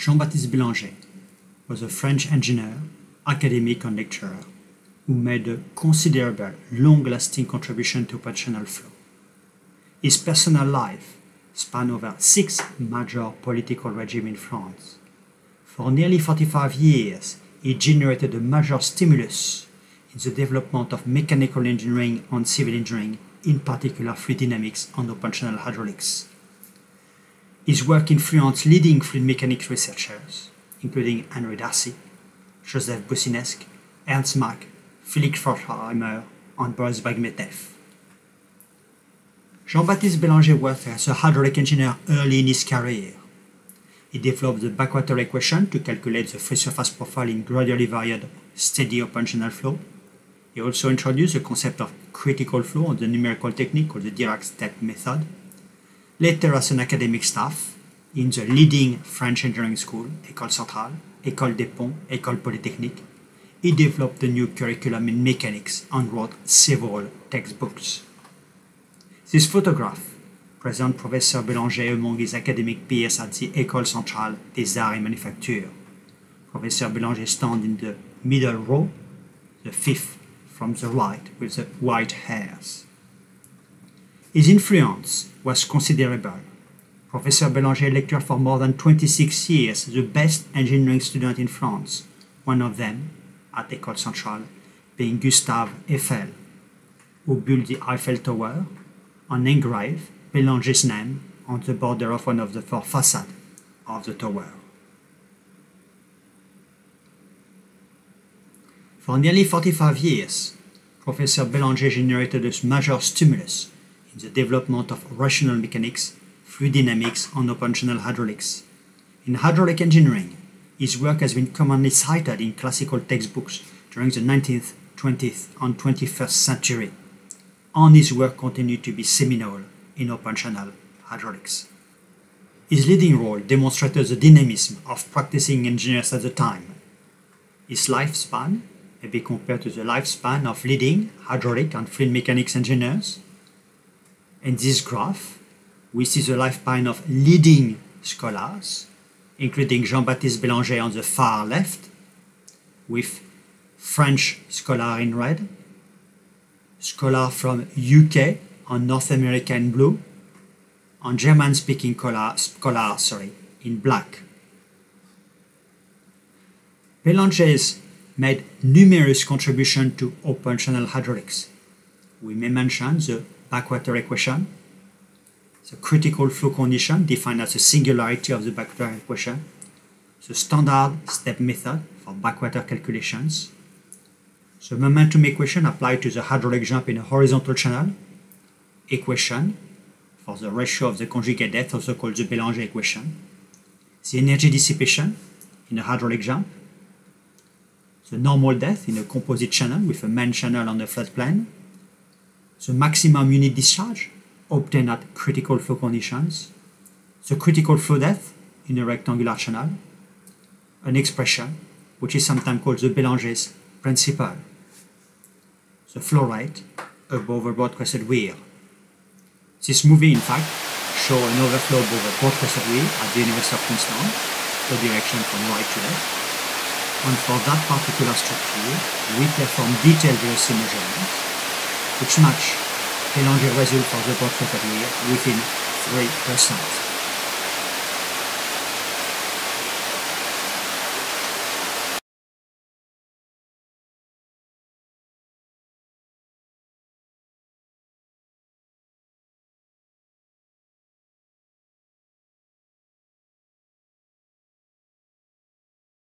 Jean-Baptiste Bélanger was a French engineer, academic and lecturer, who made a considerable, long-lasting contribution to operational flow. His personal life spanned over 6 major political regimes in France. For nearly 45 years, he generated a major stimulus in the development of mechanical engineering and civil engineering, in particular fluid dynamics and operational hydraulics. His work influenced leading fluid mechanics researchers, including Henri Darcy, Joseph Boussinesq, Ernst Mach, Philipp Forchheimer, and Boris Bakhmeteff. Jean-Baptiste Bélanger worked as a hydraulic engineer early in his career. He developed the backwater equation to calculate the free surface profile in gradually varied, steady operational flow. He also introduced the concept of critical flow and the numerical technique called the Dirac step method. Later, as an academic staff in the leading French engineering school, École Centrale, École des Ponts, École Polytechnique, he developed a new curriculum in mechanics and wrote several textbooks. This photograph presents Professor Bélanger among his academic peers at the École Centrale des Arts et Manufactures. Professor Bélanger stands in the middle row, the fifth from the right, with the white hairs. His influence was considerable. Professor Bélanger lectured for more than 26 years, the best engineering student in France, one of them, at École Centrale, being Gustave Eiffel, who built the Eiffel Tower and engraved Bélanger's name on the border of one of the 4 facades of the tower. For nearly 45 years, Professor Bélanger generated a major stimulus in the development of rational mechanics, fluid dynamics, and operational hydraulics. In hydraulic engineering, his work has been commonly cited in classical textbooks during the 19th, 20th, and 21st century, and his work continued to be seminal in operational hydraulics. His leading role demonstrated the dynamism of practicing engineers at the time. His lifespan may be compared to the lifespan of leading hydraulic and fluid mechanics engineers. In this graph, we see the lifespan of leading scholars, including Jean-Baptiste Bélanger on the far left, with French scholar in red, scholar from UK and North America in blue, and German-speaking scholar in black. Bélanger's made numerous contributions to operational hydraulics. We may mention the backwater equation, the critical flow condition defined as the singularity of the backwater equation, the standard step method for backwater calculations, the momentum equation applied to the hydraulic jump in a horizontal channel, equation for the ratio of the conjugate depth, also called the Bélanger equation, the energy dissipation in a hydraulic jump, the normal depth in a composite channel with a main channel on a flat plane, the maximum unit discharge obtained at critical flow conditions, the critical flow depth in a rectangular channel, an expression which is sometimes called the Bélanger's principle, the flow rate above a broad-crested wheel. This movie, in fact, shows an overflow above a broad-crested wheel at the University of Queensland, the direction from right to left, and for that particular structure, we perform detailed velocity measurements, which match Bélanger's result for the broad-crested wheel within 3%.